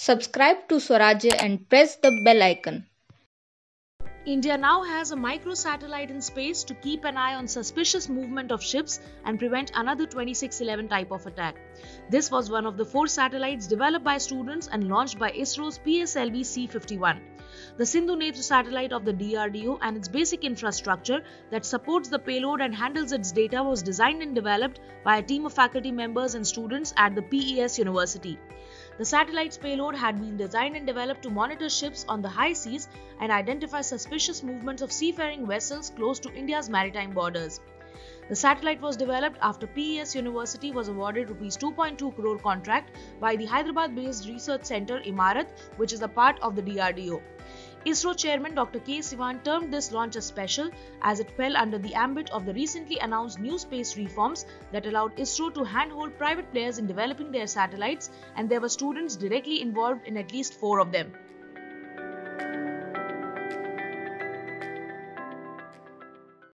Subscribe to Swarajya and press the bell icon. India now has a microsatellite in space to keep an eye on suspicious movement of ships and prevent another 2611 type of attack. This was one of the 4 satellites developed by students and launched by ISRO's PSLV-C51. The Sindhu Netra satellite of the DRDO and its basic infrastructure that supports the payload and handles its data was designed and developed by a team of faculty members and students at the PES University. The satellite's payload had been designed and developed to monitor ships on the high seas and identify suspicious movements of seafaring vessels close to India's maritime borders. The satellite was developed after PES University was awarded Rs 2.2 crore contract by the Hyderabad-based research centre Imarat, which is a part of the DRDO. ISRO chairman Dr. K. Sivan termed this launch as special as it fell under the ambit of the recently announced new space reforms that allowed ISRO to handhold private players in developing their satellites, and there were students directly involved in at least 4 of them.